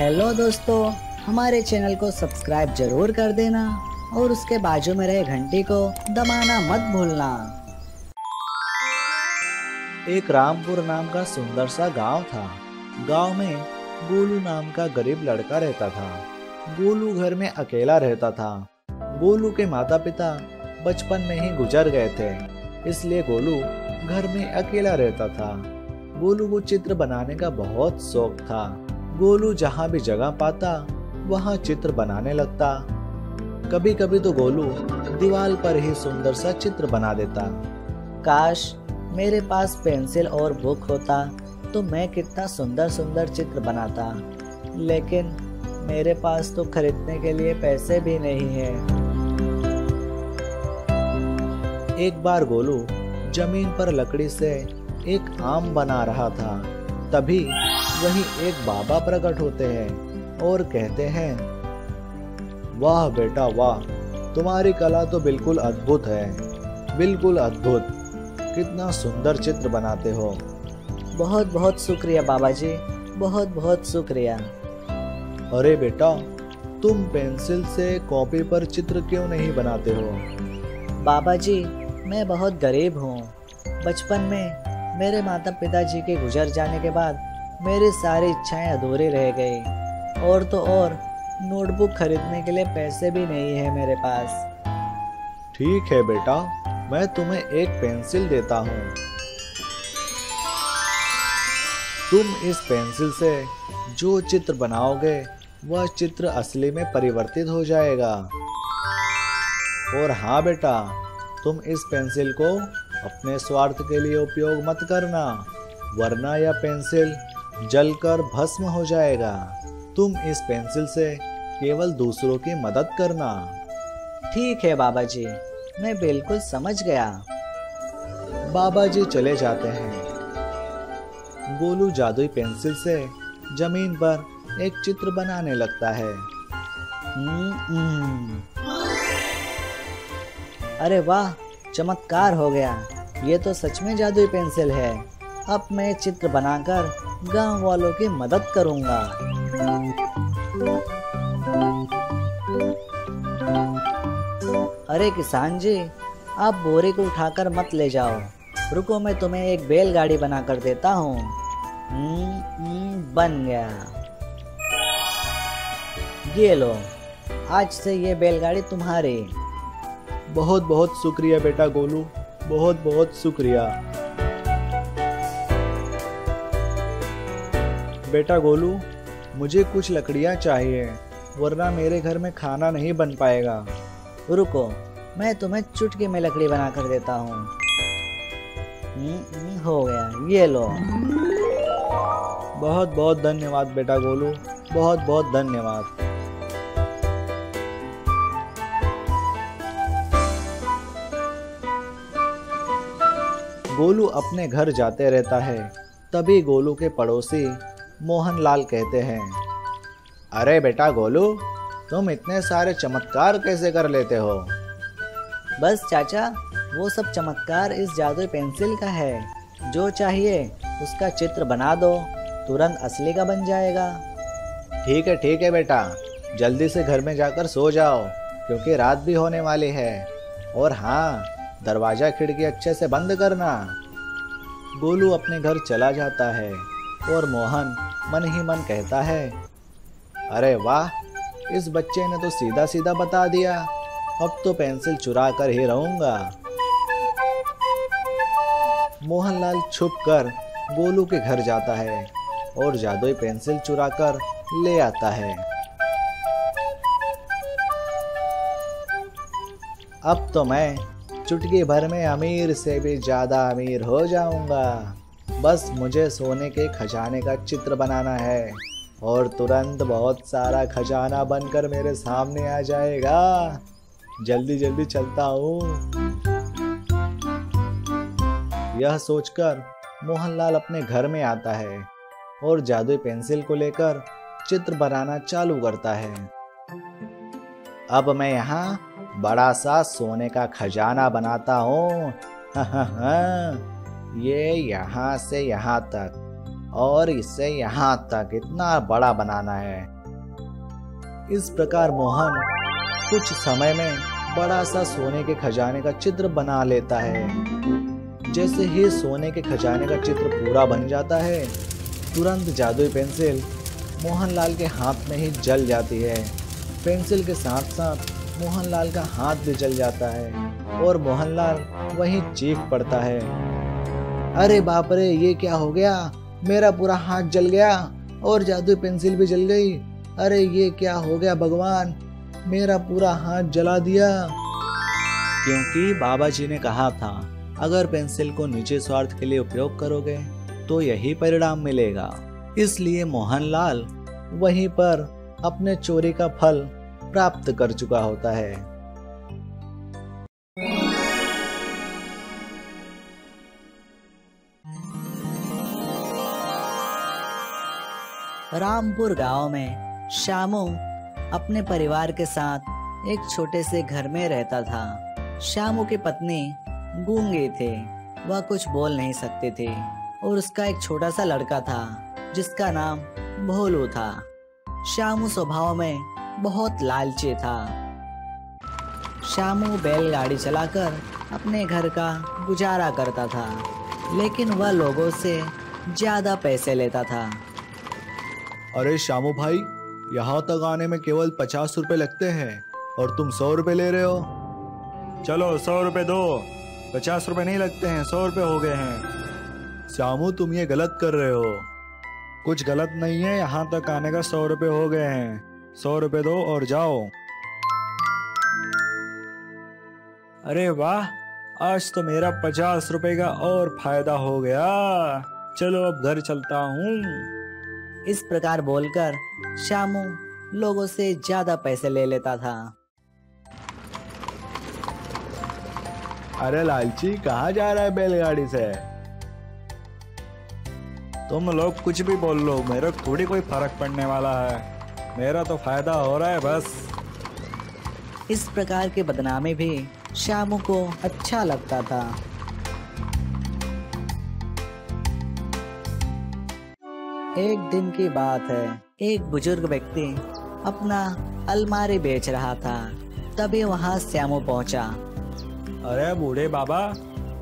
Hello दोस्तों, हमारे channel को सब्सक्राइब जरूर कर देना और उसके बाजू में रहे घंटी को दबाना मत भूलना। एक रामपुर नाम का सुंदर सा गांव था। गांव में गोलू नाम का गरीब लड़का रहता था। गोलू घर में अकेला रहता था। गोलू के माता पिता बचपन में ही गुजर गए थे, इसलिए गोलू घर में अकेला रहता था। गोलू को चित्र बनाने का बहुत शौक था। गोलू जहाँ भी जगह पाता वहाँ चित्र बनाने लगता। कभी कभी तो गोलू दीवार पर ही सुंदर सा चित्र बना देता। काश मेरे पास पेंसिल और बुक होता तो मैं कितना सुंदर सुंदर चित्र बनाता, लेकिन मेरे पास तो खरीदने के लिए पैसे भी नहीं हैं। एक बार गोलू जमीन पर लकड़ी से एक आम बना रहा था। तभी वहीं एक बाबा प्रकट होते हैं और कहते हैं, वाह बेटा वाह, तुम्हारी कला तो बिल्कुल अद्भुत है, बिल्कुल अद्भुत, कितना सुंदर चित्र बनाते हो। बहुत बहुत शुक्रिया बाबा जी, बहुत बहुत शुक्रिया। अरे बेटा, तुम पेंसिल से कॉपी पर चित्र क्यों नहीं बनाते हो? बाबा जी, मैं बहुत गरीब हूँ। बचपन में मेरे माता पिताजी के गुजर जाने के बाद मेरी सारी इच्छाएं अधूरी रह गई, और तो और नोटबुक खरीदने के लिए पैसे भी नहीं है मेरे पास। ठीक है बेटा, मैं तुम्हें एक पेंसिल देता हूँ। तुम इस पेंसिल से जो चित्र बनाओगे वह चित्र असली में परिवर्तित हो जाएगा। और हाँ बेटा, तुम इस पेंसिल को अपने स्वार्थ के लिए उपयोग मत करना, वरना यह पेंसिल जलकर भस्म हो जाएगा। तुम इस पेंसिल से केवल दूसरों की मदद करना। ठीक है बाबा जी, मैं बिल्कुल समझ गया। बाबा जी चले जाते हैं। गोलू जादुई पेंसिल से जमीन पर एक चित्र बनाने लगता है। अरे वाह, चमत्कार हो गया, ये तो सच में जादुई पेंसिल है। अब मैं चित्र बनाकर गांव वालों की मदद करूंगा। अरे किसान जी, आप बोरे को उठाकर मत ले जाओ, रुको मैं तुम्हें एक बैलगाड़ी बना कर देता हूँ। बन गया, ये लो, आज से ये बैलगाड़ी तुम्हारी। बहुत बहुत शुक्रिया बेटा गोलू, बहुत बहुत शुक्रिया। बेटा गोलू, मुझे कुछ लकड़ियाँ चाहिए, वरना मेरे घर में खाना नहीं बन पाएगा। रुको, मैं तुम्हें चुटकी में लकड़ी बना कर देता हूँ। हो गया, ये लो। बहुत बहुत धन्यवाद बेटा गोलू, बहुत बहुत धन्यवाद। गोलू अपने घर जाते रहता है। तभी गोलू के पड़ोसी मोहनलाल कहते हैं, अरे बेटा गोलू, तुम इतने सारे चमत्कार कैसे कर लेते हो? बस चाचा, वो सब चमत्कार इस जादुई पेंसिल का है। जो चाहिए उसका चित्र बना दो, तुरंत असली का बन जाएगा। ठीक है बेटा, जल्दी से घर में जाकर सो जाओ, क्योंकि रात भी होने वाली है। और हाँ, दरवाज़ा खिड़की अच्छे से बंद करना। गोलू अपने घर चला जाता है और मोहन मन ही मन कहता है, अरे वाह, इस बच्चे ने तो सीधा सीधा बता दिया, अब तो पेंसिल चुरा कर ही रहूंगा। मोहनलाल छुपकर गोलू के घर जाता है और जादुई पेंसिल चुरा कर ले आता है। अब तो मैं चुटकी भर में अमीर से भी ज्यादा अमीर हो जाऊंगा। बस मुझे सोने के खजाने का चित्र बनाना है और तुरंत बहुत सारा खजाना बनकर मेरे सामने आ जाएगा। जल्दी जल्दी चलता हूँ। यह सोचकर मोहनलाल अपने घर में आता है और जादुई पेंसिल को लेकर चित्र बनाना चालू करता है। अब मैं यहाँ बड़ा सा सोने का खजाना बनाता हूँ। ये यहाँ से यहाँ तक और इसे यहाँ तक इतना बड़ा बनाना है। इस प्रकार मोहन कुछ समय में बड़ा सा सोने के खजाने का चित्र बना लेता है। जैसे ही सोने के खजाने का चित्र पूरा बन जाता है, तुरंत जादुई पेंसिल मोहनलाल के हाथ में ही जल जाती है। पेंसिल के साथ साथ मोहनलाल का हाथ भी जल जाता है और मोहनलाल वहीं चीख पड़ता है, अरे बाप रे, ये क्या हो गया, मेरा पूरा हाथ जल गया और जादुई पेंसिल भी जल गई। अरे ये क्या हो गया भगवान, मेरा पूरा हाथ जला दिया। क्योंकि बाबा जी ने कहा था, अगर पेंसिल को निजी स्वार्थ के लिए उपयोग करोगे तो यही परिणाम मिलेगा। इसलिए मोहनलाल वहीं पर अपने चोरी का फल प्राप्त कर चुका होता है। रामपुर गांव में श्यामू अपने परिवार के साथ एक छोटे से घर में रहता था। श्यामू की पत्नी गूंगे थे, वह कुछ बोल नहीं सकते थे और उसका एक छोटा सा लड़का था जिसका नाम भोलू था। श्यामू स्वभाव में बहुत लालची था। श्यामू बैलगाड़ी चलाकर अपने घर का गुजारा करता था, लेकिन वह लोगों से ज्यादा पैसे लेता था। अरे श्यामू भाई, यहाँ तक आने में केवल 50 रुपए लगते हैं और तुम 100 रुपए ले रहे हो। चलो 100 रुपए दो, 50 रुपए नहीं लगते हैं, 100 रुपए हो गए हैं। श्यामू, तुम ये गलत कर रहे हो। कुछ गलत नहीं है, यहाँ तक आने का 100 रुपए हो गए हैं, 100 रुपए दो और जाओ। अरे वाह, आज तो मेरा 50 रुपए का और फायदा हो गया, चलो अब घर चलता हूँ। इस प्रकार बोलकर श्यामू लोगों से ज्यादा पैसे ले लेता था। अरे लालची, कहाँ जा रहा है बैलगाड़ी से? तुम लोग कुछ भी बोल लो, मेरे थोड़ी कोई फर्क पड़ने वाला है, मेरा तो फायदा हो रहा है बस। इस प्रकार के बदनामी भी श्यामू को अच्छा लगता था। एक दिन की बात है, एक बुजुर्ग व्यक्ति अपना अलमारी बेच रहा था, तभी वहाँ श्यामू पहुँचा। अरे बूढ़े बाबा,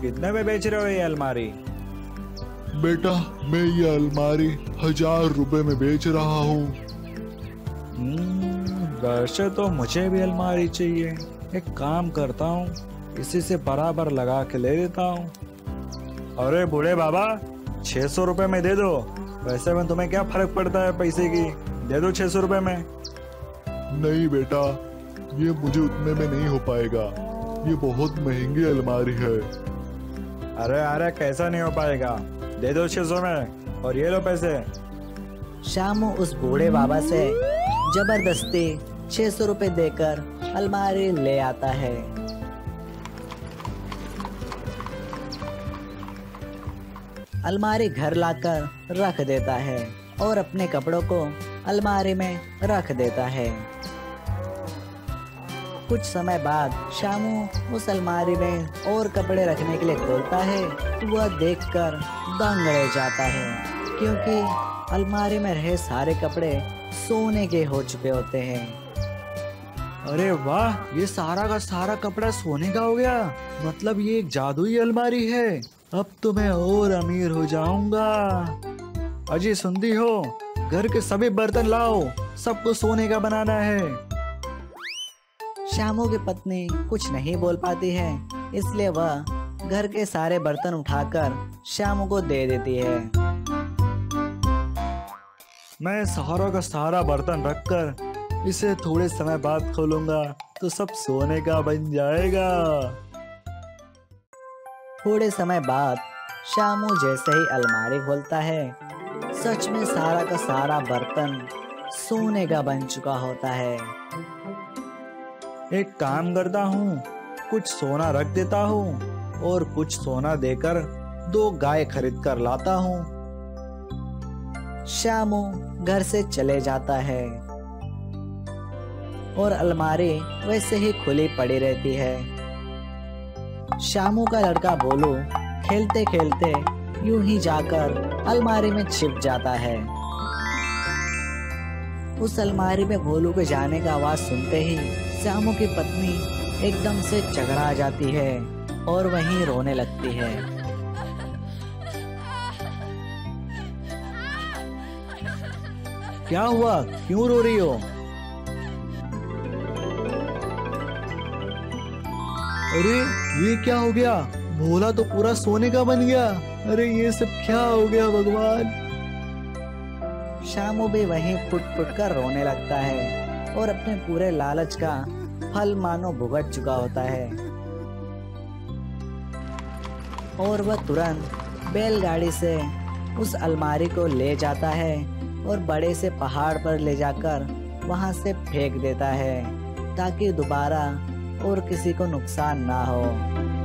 कितने में बेच रहे हो ये अलमारी? बेटा, मैं ये अलमारी 1000 रुपए में बेच रहा हूँ। वैसे तो मुझे भी अलमारी चाहिए, एक काम करता हूँ, इसी से बराबर लगा के ले लेता हूँ। अरे बूढ़े बाबा, 600 रुपये में दे दो, वैसे में तुम्हें क्या फर्क पड़ता है पैसे की, दे दो 600 रुपये में। नहीं बेटा, ये मुझे उतने में नहीं हो पाएगा, ये बहुत महंगी अलमारी है। अरे अरे, कैसा नहीं हो पाएगा, दे दो 600 में और ये लो पैसे। श्यामू उस बूढ़े बाबा से जबरदस्ती 600 रुपए देकर अलमारी ले आता है। अलमारी घर लाकर रख देता है और अपने कपड़ों को अलमारी में रख देता है। कुछ समय बाद श्यामू उस अलमारी में और कपड़े रखने के लिए खोलता है, वह देखकर दंग रह जाता है, क्योंकि अलमारी में रहे सारे कपड़े सोने के हो चुके होते हैं। अरे वाह, ये सारा का सारा कपड़ा सोने का हो गया, मतलब ये एक जादुई अलमारी है, अब तो मैं और अमीर हो जाऊंगा। अजी सुनती हो, घर के सभी बर्तन लाओ, सबको सोने का बनाना है। श्यामू की पत्नी कुछ नहीं बोल पाती है, इसलिए वह घर के सारे बर्तन उठाकर श्यामू को दे देती है। मैं सारा का सारा बर्तन रखकर इसे थोड़े समय बाद खोलूंगा तो सब सोने का बन जाएगा। थोड़े समय बाद श्यामू जैसे ही अलमारी खोलता है, सच में सारा का सारा बर्तन सोने का बन चुका होता है। एक काम करता हूँ, कुछ सोना रख देता हूँ और कुछ सोना देकर 2 गाय खरीद कर लाता हूँ। श्यामू घर से चले जाता है और अलमारी वैसे ही खुली पड़ी रहती है। श्यामू का लड़का बोलू खेलते खेलते यूं ही जाकर अलमारी में छिप जाता है। उस अलमारी में भोलू के जाने का आवाज सुनते ही श्यामू की पत्नी एकदम से चकरा जाती है और वहीं रोने लगती है। क्या हुआ, क्यों रो रही हो? अरे ये क्या हो गया, भोला तो पूरा सोने का बन गया। अरे ये सब क्या हो गया भगवान। श्यामू भी वहीं फुट-फुट कर रोने लगता है और अपने पूरे लालच का फल मानो भुगत चुका होता है और वह तुरंत बैलगाड़ी से उस अलमारी को ले जाता है और बड़े से पहाड़ पर ले जाकर वहां से फेंक देता है ताकि दोबारा और किसी को नुकसान ना हो।